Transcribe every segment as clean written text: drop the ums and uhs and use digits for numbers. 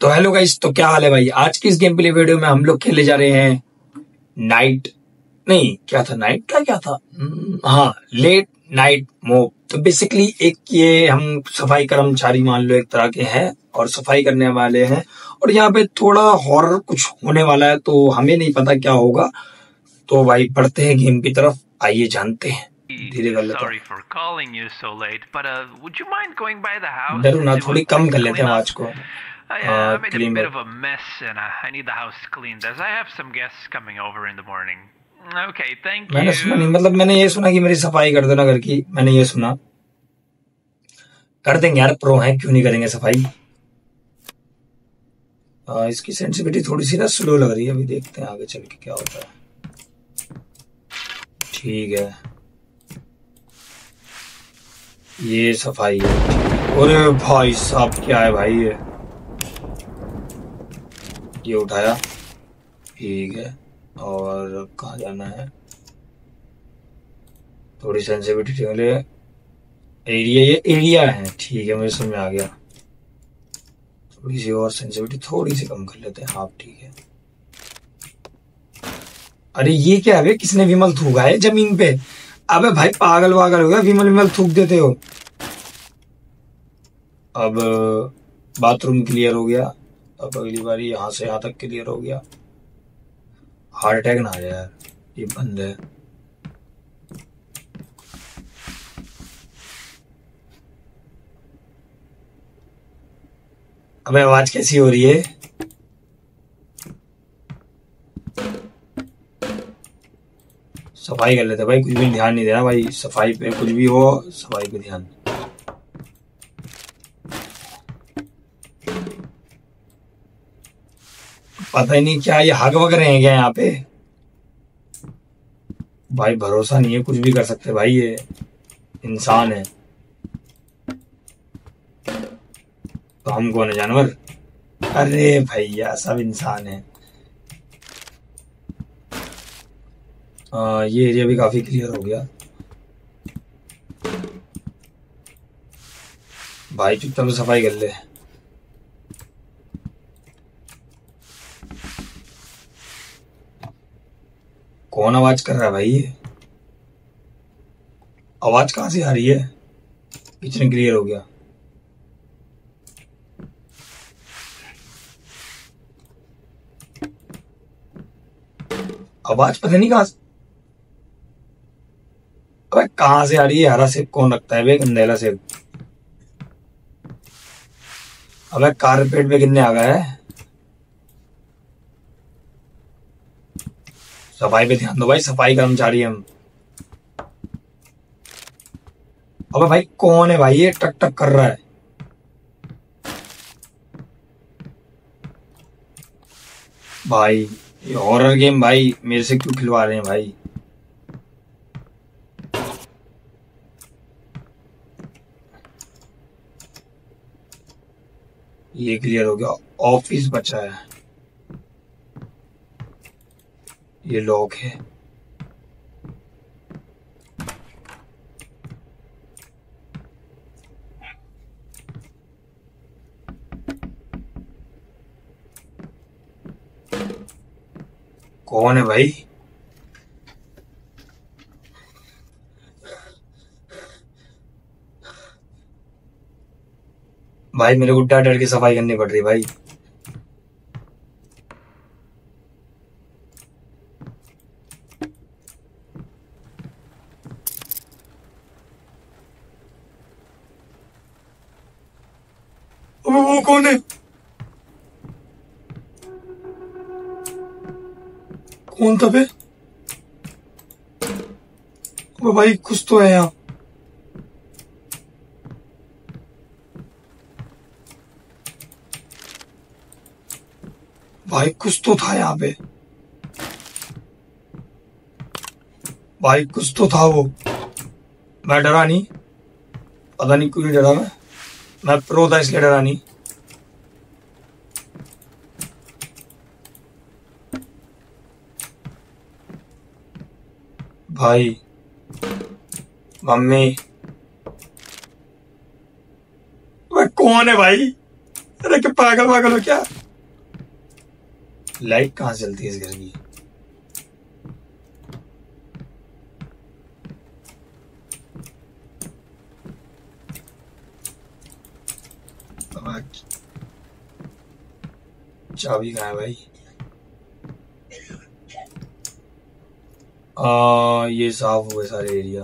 तो hello guys, तो क्या हाल है भाई। आज की इस गेम प्ले वीडियो में हम लोग खेले जा रहे हैं लेट नाइट मॉब। तो बेसिकली एक ये हम सफाई कर्मचारी मान लो एक तरह के हैं और सफाई करने वाले हैं, और यहाँ पे थोड़ा हॉरर कुछ होने वाला है, तो हमें नहीं पता क्या होगा। तो भाई बढ़ते हैं गेम की तरफ, आइए जानते हैं। डरूना, थोड़ी कम कर लेते हैं आज को। I made a bit of a mess and I need the house cleaned as I have some guests coming over in the morning. Okay, thank you. मैंने ये सुना कि मेरी सफाई कर देना घर की। मैंने ये सुना कर देंगे यार, प्रो हैं, क्यों नहीं करेंगे सफाई। इसकी सेंसिटिविटी थोड़ी सी ना स्लो लग रही है, अभी देखते हैं आगे चल के क्या होता है। ठीक है, ये सफाई है। अरे भाई साहब क्या है भाई, ये उठाया, ठीक है। और कहाँ जाना है, थोड़ी सेंसिटिविटी वाले एरिया, ये एरिया है, ठीक है, मुझे समझ में आ गया। थोड़ी सी और सेंसिटिविटी थोड़ी सी कम कर लेते हैं आप, ठीक है। अरे ये क्या है, किसने विमल थूका है जमीन पे। अबे भाई पागल वागल हो गया, विमल विमल थूक देते हो। अब बाथरूम क्लियर हो गया, अब अगली बार यहाँ से यहाँ तक क्लियर हो गया। हार्ट अटैक ना आ जाए यार, ये बंद है। अबे आवाज कैसी हो रही है। सफाई कर लेते भाई, कुछ भी ध्यान नहीं देना भाई सफाई पे, कुछ भी हो सफाई पे ध्यान। पता ही नहीं क्या ये हग वग रहे हैं क्या यहाँ पे भाई, भरोसा नहीं है, कुछ भी कर सकते भाई, ये इंसान है तो हम कौन है जानवर। अरे भैया सब इंसान है। ये एरिया भी काफी क्लियर हो गया भाई, चुपचाप सफाई कर ले। कौन आवाज कर रहा है भाई, ये आवाज कहां से आ रही है। किचन क्लियर हो गया, आवाज पता नहीं कहां से, अबे कहां से आ रही है। हरा सेब कौन रखता है बे, गंदेला सेब। अबे कारपेट पे कितने आ गया है। सफाई पे ध्यान दो भाई, सफाई कर्मचारी हम। अबे भाई कौन है भाई, ये टक टक कर रहा है। भाई ये हॉरर गेम भाई मेरे से क्यों खिलवा रहे हैं भाई। ये क्लियर हो गया, ऑफिस बचा है, ये लॉक है। कौन है भाई, भाई मेरे को डर डर के सफाई करनी पड़ रही भाई। वो कौन है, कौन था बे भाई, कुछ तो है यहाँ। भाई कुछ तो था यहाँ पे भाई, कुछ तो था वो। मैं डरा नहीं, पता नहीं क्यों नहीं डरा मैं प्रो था इसलिए डरा नहीं। भाई मम्मी, कौन है भाई, अरे क्या पागल वागल हो क्या? लाइट कहाँ चलती है इस घर की? चाबी कहाँ है भाई? ये साफ हुए सारे एरिया।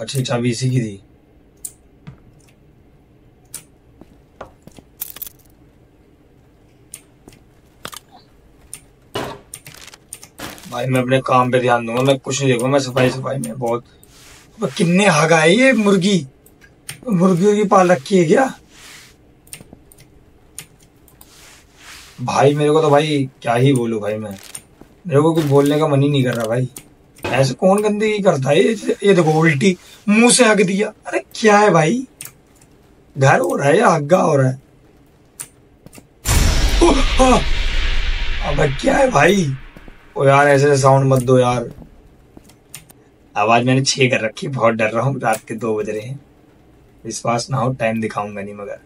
अच्छा चाबी इसी की थी। भाई मैं अपने काम पे ध्यान दूंगा, मैं कुछ नहीं देखूंगा, मैं सफाई सफाई में बहुत। कितने हग आई ये मुर्गी, मुर्गियों की पाल रखी है क्या भाई? मेरे को तो भाई क्या ही बोलूं भाई, मैं मेरे को कुछ बोलने का मन ही नहीं कर रहा भाई। ऐसे कौन गंदगी करता है? ये देखो उल्टी मुंह से हग दिया। अरे क्या है भाई, घर हो रहा है या हग्गा हो रहा है? अब क्या है भाई? ओ यार ऐसे साउंड मत दो यार। आवाज मैंने 6 कर रखी, बहुत डर रहा हूँ। रात के 2 बज रहे हैं, विश्वास ना हो टाइम दिखाऊंगा नहीं मगर।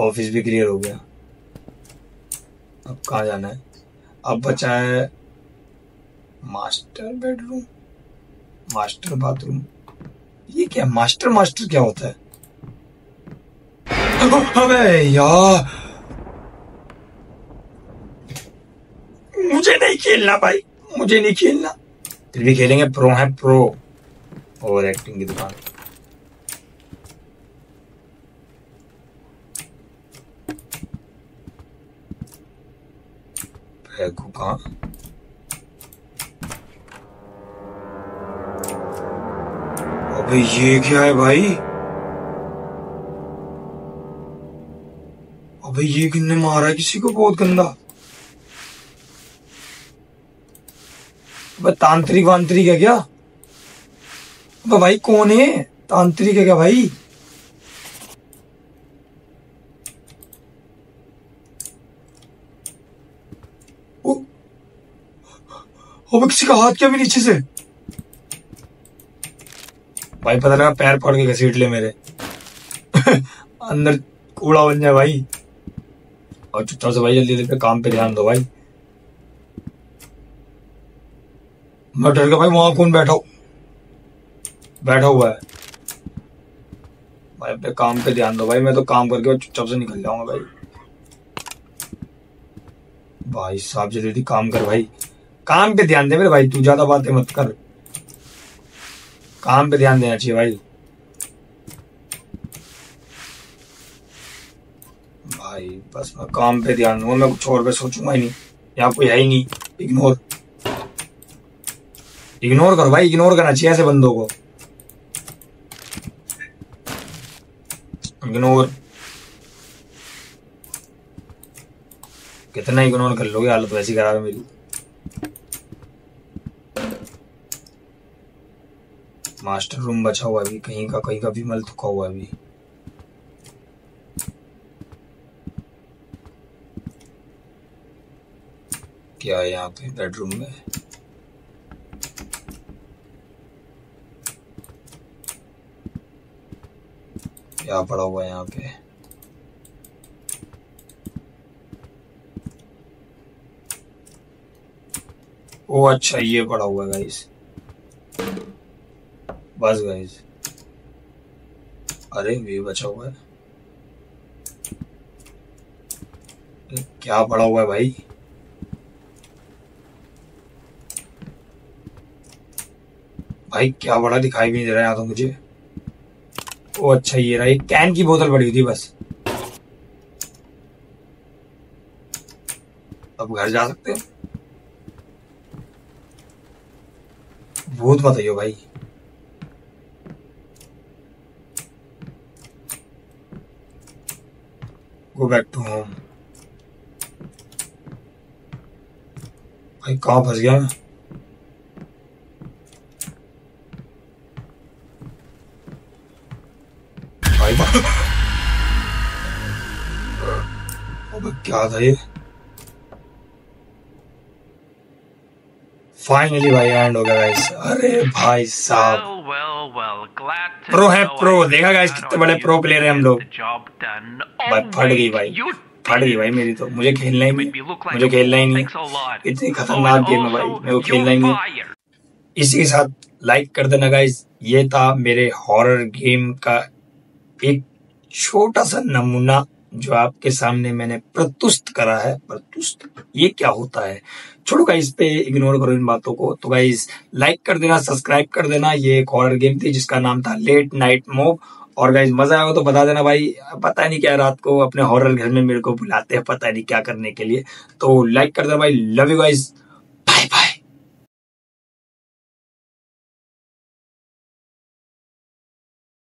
ऑफिस भी क्लियर हो गया, अब कहाँ जाना है? अब बचा है मास्टर बेडरूम, मास्टर बाथरूम। ये क्या मास्टर मास्टर क्या होता है? अबे यार मुझे नहीं खेलना भाई, मुझे नहीं खेलना। फिर भी खेलेंगे, प्रो है प्रो। ओवर एक्टिंग की दुकान। कहाँ अबे ये क्या है भाई? अबे ये किसने मारा है किसी को? बहुत गंदा। अबे तांत्रिक वांत्रिक है क्या? अबे भाई कौन है? तांत्रिक है क्या भाई? अबे किसी का हाथ क्या भी नीचे से भाई, पता लगा पैर पड़ के घसीट ले मेरे। अंदर कूड़ा बन जाए भाई। और चुपचाप से भाई जल्दी जल्दी काम पे ध्यान दो भाई। मैं डर गया भाई, वहां कौन बैठा हुआ है भाई? अपने काम पे ध्यान दो भाई, मैं तो काम करके चुपचाप से निकल जाऊंगा भाई। भाई साहब जल्दी काम कर भाई, काम पे ध्यान दे मेरे भाई, तू ज्यादा बातें मत कर, काम पे ध्यान देना चाहिए भाई। भाई बस मैं काम पे ध्यान दूंगा, मैं कुछ और पे सोचूंगा ही नहीं। यहाँ कोई है ही नहीं। इग्नोर करो भाई, इग्नोर करना चाहिए ऐसे बंदों को। इग्नोर कितना इग्नोर कर लोगे, हालत वैसी खराब है मेरी। मास्टर रूम बचा हुआ भी, कहीं का भी मल थुका हुआ भी। क्या है यहाँ पे बेडरूम में? क्या पड़ा हुआ है यहाँ पे? ओ अच्छा ये पड़ा हुआ है गाइस। बस गाइस, अरे ये बचा हुआ है। क्या पड़ा हुआ है भाई? भाई क्या बड़ा दिखाई भी नहीं दे रहा है तो मुझे। ओ अच्छा ये रहा, एक कैन की बोतल पड़ी थी बस। अब घर जा सकते हैं। भूत मत आइयो भाई। Go back to home। भाई कहाँ फंस गया मैं? भाई अबे क्या था ये? फाइनली भाई एंड होगा गाइस। अरे भाई साहब प्रो है प्रो, देखा गाइस कितने बड़े प्रो प्लेयर है हम लोग। भाई फट गई भाई मेरी तो। मुझे खेलना ही नहीं इतनी खतरनाक गेम है भाई, मेरे को खेलना ही नहीं। इसी के साथ लाइक कर देना गाइस। ये था मेरे हॉरर गेम का एक छोटा सा नमूना जो आपके सामने मैंने प्रस्तुत करा है। प्रस्तुत ये क्या होता है, छोड़ो गाइस, पे इग्नोर करो इन बातों को। तो गाइस लाइक कर देना, सब्सक्राइब कर देना। ये एक हॉरर गेम थी जिसका नाम था लेट नाइट मॉब। और गाइस मजा आया हो तो बता देना भाई, पता नहीं क्या रात को अपने हॉरर घर में मेरे को बुलाते हैं पता नहीं क्या करने के लिए। तो लाइक कर देना भाई, लव यू गाइस।